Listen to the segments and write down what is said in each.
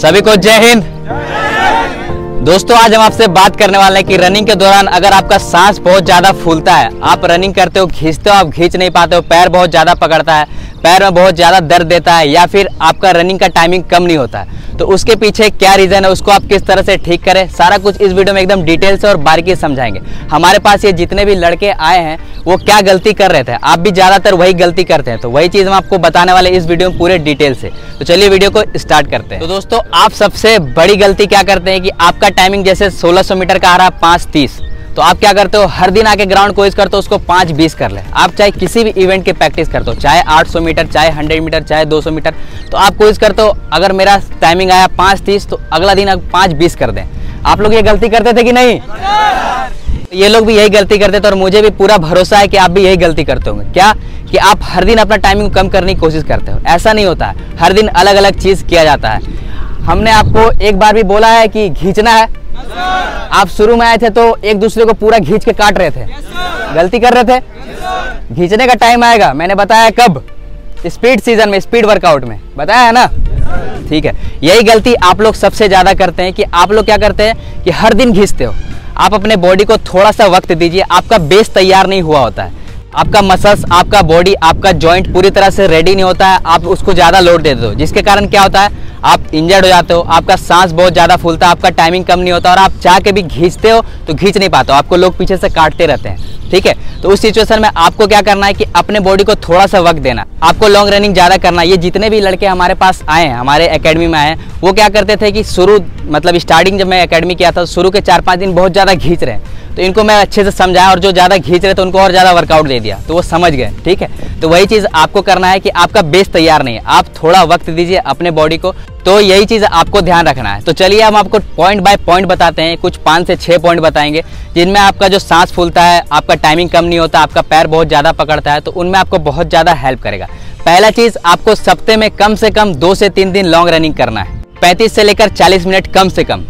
सभी को जय हिंद। दोस्तों, आज हम आपसे बात करने वाले हैं कि रनिंग के दौरान अगर आपका सांस बहुत ज़्यादा फूलता है, आप रनिंग करते हो, खींचते हो, आप खींच नहीं पाते हो, पैर बहुत ज़्यादा पकड़ता है, पैर में बहुत ज़्यादा दर्द देता है, या फिर आपका रनिंग का टाइमिंग कम नहीं होता है, तो उसके पीछे क्या रीज़न है, उसको आप किस तरह से ठीक करें, सारा कुछ इस वीडियो में एकदम डिटेल से और बारीकी समझाएंगे। हमारे पास ये जितने भी लड़के आए हैं वो क्या गलती कर रहे थे, आप भी ज़्यादातर वही गलती करते हैं, तो वही चीज़ हम आपको बताने वाले इस वीडियो में पूरे डिटेल से। तो चलिए वीडियो को स्टार्ट करते हैं। तो दोस्तों, आप सबसे बड़ी गलती क्या करते हैं कि आपका टाइमिंग जैसे 1600 मीटर का आ रहा है 5:30, तो आप क्या करते हो, हर दिन आके ग्राउंड क्विज करते हो, उसको 5:20 कर ले। आप चाहे किसी भी इवेंट की प्रैक्टिस करते हो, चाहे 800 मीटर, चाहे 100 मीटर, चाहे 200 मीटर, तो आप क्विज करते हो, अगर मेरा टाइमिंग आया 5:30 तो अगला दिन आप 5:20 कर दें। आप लोग ये गलती करते थे कि नहीं? ये लोग भी यही गलती करते थे और मुझे भी पूरा भरोसा है कि आप भी यही गलती करते होंगे। क्या कि आप हर दिन अपना टाइमिंग कम करने की कोशिश करते हो। ऐसा नहीं होता है, हर दिन अलग अलग चीज़ किया जाता है। हमने आपको एक बार भी बोला है कि खींचना है, आप शुरू में आए थे तो एक दूसरे को पूरा खींच के काट रहे थे। गलती कर रहे थे। खींचने का टाइम आएगा, मैंने बताया कब, स्पीड सीजन में, स्पीड वर्कआउट में बताया है ना, ठीक है। यही गलती आप लोग सबसे ज़्यादा करते हैं कि आप लोग क्या करते हैं कि हर दिन खींचते हो। आप अपने बॉडी को थोड़ा सा वक्त दीजिए, आपका बेस तैयार नहीं हुआ होता है, आपका मसल्स, आपका बॉडी, आपका जॉइंट पूरी तरह से रेडी नहीं होता है, आप उसको ज़्यादा लोड दे दो, जिसके कारण क्या होता है, आप इंजर्ड हो जाते हो, आपका सांस बहुत ज़्यादा फूलता है, आपका टाइमिंग कम नहीं होता और आप चाह के भी खींचते हो तो खींच नहीं पाते हो, आपको लोग पीछे से काटते रहते हैं, ठीक है। तो उस सिचुएशन में आपको क्या करना है कि अपने बॉडी को थोड़ा सा वक्त देना, आपको लॉन्ग रनिंग ज़्यादा करना। ये जितने भी लड़के हमारे पास आए हैं, हमारे एकेडमी में आए हैं, वो क्या करते थे कि शुरू, मतलब स्टार्टिंग जब मैं एकेडमी किया था, शुरू के 4-5 दिन बहुत ज़्यादा खींच रहे हैं, तो इनको मैं अच्छे से समझाया और जो ज़्यादा खींच रहे थे उनको और ज़्यादा वर्कआउट दे दिया, तो वो समझ गए, ठीक है। तो वही चीज़ आपको करना है कि आपका बेस तैयार नहीं है, आप थोड़ा वक्त दीजिए अपने बॉडी को, तो यही चीज़ आपको ध्यान रखना है। तो चलिए हम आपको पॉइंट बाय पॉइंट बताते हैं, कुछ 5 से 6 पॉइंट बताएंगे जिनमें आपका जो सांस फूलता है, आपका टाइमिंग कम नहीं होता, आपका पैर बहुत ज़्यादा पकड़ता है, तो उनमें आपको बहुत ज़्यादा हेल्प करेगा। पहला चीज़, आपको सप्ते में कम से कम 2 से 3 दिन लॉन्ग रनिंग करना है, 35 से लेकर 40 मिनट कम से कम।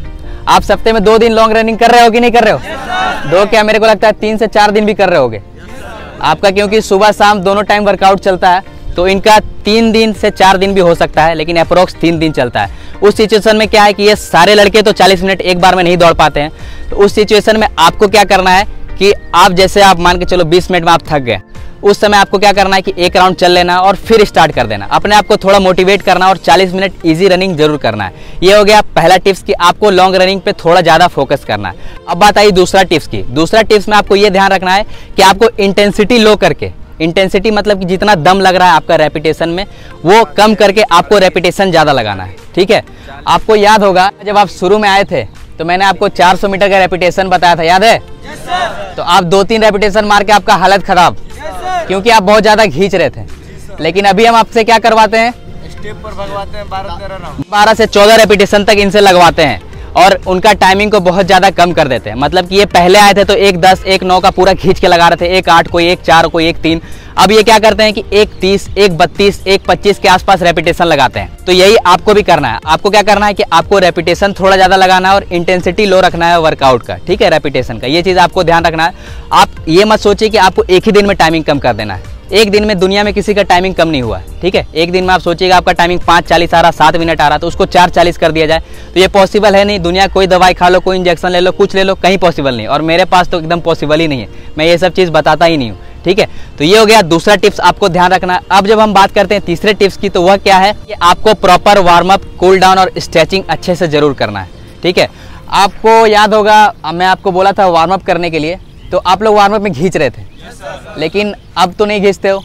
आप सप्ते में 2 दिन लॉन्ग रनिंग कर रहे हो कि नहीं कर रहे हो? Yes, 2 क्या, मेरे को लगता है 3 से 4 दिन भी कर रहे होगे। Yes, आपका क्योंकि सुबह शाम दोनों टाइम वर्कआउट चलता है, तो इनका 3 दिन से 4 दिन भी हो सकता है, लेकिन अप्रोक्स 3 दिन चलता है। उस सिचुएशन में क्या है कि ये सारे लड़के तो 40 मिनट एक बार में नहीं दौड़ पाते हैं, तो उस सिचुएशन में आपको क्या करना है कि आप जैसे आप मान के चलो 20 मिनट में आप थक गए, उस समय आपको क्या करना है कि एक राउंड चल लेना और फिर स्टार्ट कर देना, अपने आप को थोड़ा मोटिवेट करना और 40 मिनट इजी रनिंग जरूर करना है। ये हो गया पहला टिप्स कि आपको लॉन्ग रनिंग पे थोड़ा ज़्यादा फोकस करना है। अब बात आई दूसरा टिप्स की। दूसरा टिप्स में आपको ये ध्यान रखना है कि आपको इंटेंसिटी लो करके, इंटेंसिटी मतलब कि जितना दम लग रहा है आपका रेपिटेशन में, वो कम करके आपको रेपिटेशन ज़्यादा लगाना है, ठीक है। आपको याद होगा जब आप शुरू में आए थे तो मैंने आपको 400 मीटर का रेपिटेशन बताया था, याद है? Yes, sir. तो आप 2-3 रेपिटेशन मार के आपका हालत ख़राब, yes, क्योंकि आप बहुत ज़्यादा खींच रहे थे। yes, लेकिन अभी हम आपसे क्या करवाते हैं, स्टेप पर भगवाते हैं 12 से 14 रेपिटेशन तक इनसे लगवाते हैं और उनका टाइमिंग को बहुत ज़्यादा कम कर देते हैं। मतलब कि ये पहले आए थे तो 1-10, 1-9 का पूरा खींच के लगा रहे थे, 1-8 कोई, 1-4 कोई, 1-3। अब ये क्या करते हैं कि 1-30, 1-32, 1-25 के आसपास रेपिटेशन लगाते हैं। तो यही आपको भी करना है, आपको क्या करना है कि आपको रेपिटेशन थोड़ा ज़्यादा लगाना है और इंटेंसिटी लो रखना है वर्कआउट का, ठीक है, रेपिटेशन का। ये चीज़ आपको ध्यान रखना है। आप ये मत सोचिए कि आपको एक ही दिन में टाइमिंग कम कर देना है। एक दिन में दुनिया में किसी का टाइमिंग कम नहीं हुआ, ठीक है। एक दिन में आप सोचिएगा आपका टाइमिंग 5:40 आ रहा, 7 मिनट आ रहा, तो उसको 4:40 कर दिया जाए, तो ये पॉसिबल है नहीं। दुनिया कोई दवाई खा लो, कोई इंजेक्शन ले लो, कुछ ले लो, कहीं पॉसिबल नहीं, और मेरे पास तो एकदम पॉसिबल ही नहीं है, मैं ये सब चीज़ बताता ही नहीं हूँ, ठीक है। तो ये हो गया दूसरा टिप्स, आपको ध्यान रखना। अब जब हम बात करते हैं तीसरे टिप्स की, तो वह क्या है कि आपको proper warm up, cool down और स्ट्रेचिंग अच्छे से जरूर करना है, ठीक है। आपको याद होगा मैं आपको बोला था वार्म अप करने के लिए, तो आप लोग वार्म अप में खींच रहे थे, लेकिन अब तो नहीं खींचते हो।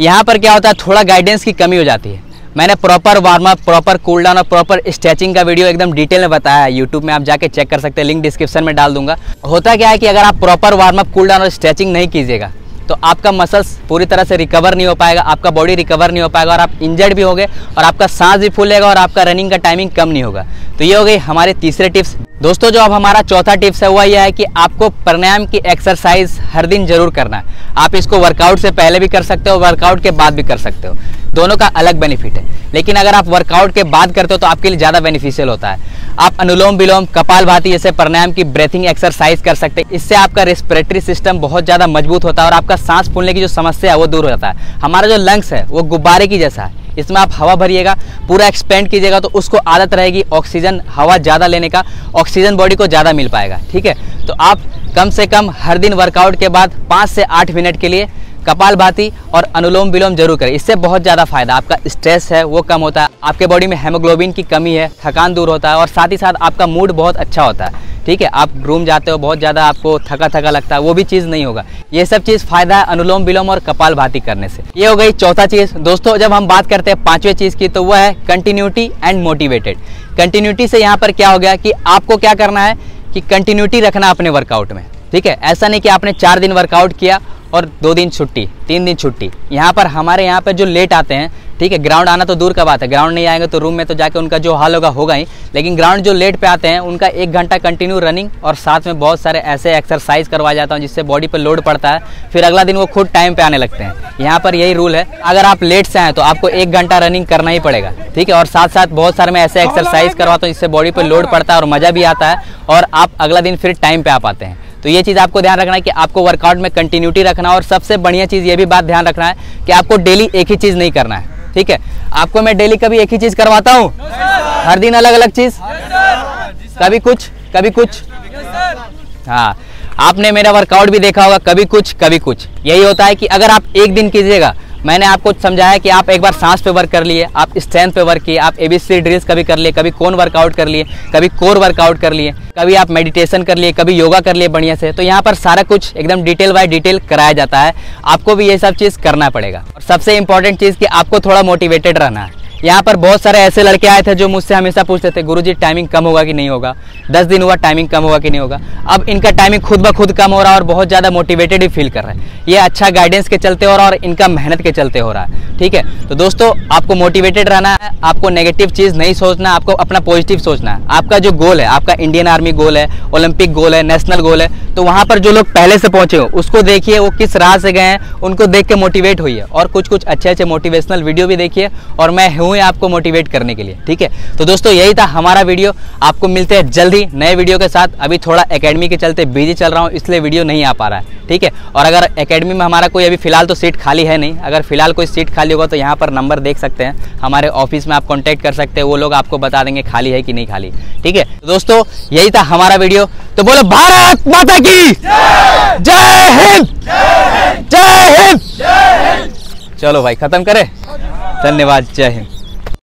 यहाँ पर क्या होता है, थोड़ा गाइडेंस की कमी हो जाती है। मैंने proper warm up, proper cool down और प्रॉपर स्ट्रेचिंग का वीडियो एकदम डिटेल में बताया है, यूट्यूब में आप जाके चेक कर सकते हैं, लिंक डिस्क्रिप्शन में डाल दूंगा। होता क्या है कि अगर आप proper warm up, cool down और स्ट्रेचिंग नहीं कीजिएगा तो आपका मसल्स पूरी तरह से रिकवर नहीं हो पाएगा, आपका बॉडी रिकवर नहीं हो पाएगा और आप इंजर्ड भी होगे और आपका सांस भी फूलेगा और आपका रनिंग का टाइमिंग कम नहीं होगा। तो ये हो गई हमारे तीसरे टिप्स। दोस्तों, जो अब हमारा चौथा टिप्स है वह यह है कि आपको प्राणायाम की एक्सरसाइज हर दिन जरूर करना है। आप इसको वर्कआउट से पहले भी कर सकते हो, वर्कआउट के बाद भी कर सकते हो, दोनों का अलग बेनिफिट है, लेकिन अगर आप वर्कआउट के बाद करते हो तो आपके लिए ज़्यादा बेनिफिशियल होता है। आप अनुलोम विलोम, कपालभाति जैसे प्राणायाम की ब्रीथिंग एक्सरसाइज कर सकते हैं, इससे आपका रेस्पिरेटरी सिस्टम बहुत ज़्यादा मजबूत होता है और आपका सांस फूलने की जो समस्या है वो दूर हो जाता है। हमारा जो लंग्स है वो गुब्बारे की जैसा है, इसमें आप हवा भरिएगा, पूरा एक्सपेंड कीजिएगा तो उसको आदत रहेगी ऑक्सीजन, हवा ज़्यादा लेने का, ऑक्सीजन बॉडी को ज़्यादा मिल पाएगा। ठीक है, तो आप कम से कम हर दिन वर्कआउट के बाद 5 से 8 मिनट के लिए कपालभाति और अनुलोम विलोम जरूर करें। इससे बहुत ज़्यादा फायदा, आपका स्ट्रेस है वो कम होता है, आपके बॉडी में हेमोग्लोबिन की कमी है, थकान दूर होता है और साथ ही साथ आपका मूड बहुत अच्छा होता है। ठीक है, आप रूम जाते हो बहुत ज़्यादा आपको थका थका लगता है, वो भी चीज़ नहीं होगा। ये सब चीज़ फायदा है अनुलोम विलोम और कपालभाति करने से। ये हो गई चौथा चीज़। दोस्तों जब हम बात करते हैं 5वें चीज़ की तो वह है कंटिन्यूटी एंड मोटिवेटेड। कंटिन्यूटी से यहाँ पर क्या हो गया कि आपको क्या करना है कि कंटिन्यूटी रखना अपने वर्कआउट में। ठीक है, ऐसा नहीं कि आपने 4 दिन वर्कआउट किया और 2 दिन छुट्टी, 3 दिन छुट्टी। यहाँ पर हमारे यहाँ पर जो लेट आते हैं, ठीक है, ग्राउंड आना तो दूर का बात है, ग्राउंड नहीं आएंगे तो रूम में तो जाके उनका जो हाल होगा होगा ही, लेकिन ग्राउंड जो लेट पे आते हैं उनका 1 घंटा कंटिन्यू रनिंग और साथ में बहुत सारे ऐसे एक्सरसाइज करवाया जाता है जिससे बॉडी पर लोड पड़ता है, फिर अगला दिन वो खुद टाइम पे आने लगते हैं। यहाँ पर यही रूल है, अगर आप लेट से आएँ तो आपको 1 घंटा रनिंग करना ही पड़ेगा। ठीक है, और साथ साथ बहुत सारे मैं ऐसे एक्सरसाइज करवाता हूँ जिससे बॉडी पर लोड पड़ता है और मज़ा भी आता है और आप अगला दिन फिर टाइम पर आ पाते हैं। तो ये चीज़ आपको ध्यान रखना है कि आपको वर्कआउट में कंटिन्यूटी रखना है। और सबसे बढ़िया चीज़ ये भी बात ध्यान रखना है कि आपको डेली एक ही चीज़ नहीं करना है। ठीक है, आपको मैं डेली कभी एक ही चीज़ करवाता हूँ? हर दिन अलग अलग चीज़, कभी कुछ कभी कुछ। हाँ, आपने मेरा वर्कआउट भी देखा होगा, कभी कुछ कभी कुछ। यही होता है कि अगर आप एक दिन कीजिएगा, मैंने आपको समझाया कि आप एक बार सांस पे वर्क कर लिए, आप स्ट्रेंथ पे वर्क किए, आप एबीसी ड्रिल्स कभी कर लिए, कभी कोन वर्कआउट कर लिए, कभी कोर वर्कआउट कर लिए, कभी आप मेडिटेशन कर लिए, कभी योगा कर लिए बढ़िया से। तो यहाँ पर सारा कुछ एकदम डिटेल बाय डिटेल कराया जाता है, आपको भी ये सब चीज़ करना पड़ेगा। और सबसे इंपॉर्टेंट चीज़ कि आपको थोड़ा मोटिवेटेड रहना है। यहाँ पर बहुत सारे ऐसे लड़के आए थे जो मुझसे हमेशा पूछते थे, गुरुजी टाइमिंग कम होगा कि नहीं होगा, 10 दिन हुआ टाइमिंग कम होगा कि नहीं होगा। अब इनका टाइमिंग खुद ब खुद कम हो रहा है और बहुत ज़्यादा मोटिवेटेड ही फील कर रहे हैं। ये अच्छा गाइडेंस के चलते हो रहा है और इनका मेहनत के चलते हो रहा है। ठीक है, तो दोस्तों आपको मोटिवेटेड रहना है, आपको नेगेटिव चीज़ नहीं सोचना, आपको अपना पॉजिटिव सोचना है। आपका जो गोल है, आपका इंडियन आर्मी गोल है, ओलंपिक गोल है, नेशनल गोल है, तो वहाँ पर जो लोग पहले से पहुँचे हो उसको देखिए, वो किस राह से गए हैं उनको देख के मोटिवेट हुई है। और कुछ कुछ अच्छे अच्छे मोटिवेशनल वीडियो भी देखिए और मैं आपको मोटिवेट करने के लिए। ठीक है, तो दोस्तों यही था हमारा वीडियो। आपको मिलते हैं जल्दी नए वीडियो के साथ। अभी थोड़ा एकेडमी के चलते बिजी चल रहा हूँ, इसलिए वीडियो नहीं आ पा रहा है। ठीक है, और अगर एकेडमी में हमारा कोई, अभी फिलहाल तो सीट खाली है नहीं, अगर फिलहाल कोई सीट खाली होगा तो यहाँ पर नंबर देख सकते हैं, हमारे ऑफिस में आप कॉन्टैक्ट कर सकते हैं, वो लोग आपको बता देंगे खाली है कि नहीं खाली। ठीक है, तो दोस्तों यही था हमारा वीडियो। तो बोलो भारत माता की जय हिंद, जय हिंद। चलो भाई खत्म करें, धन्यवाद, जय हिंद।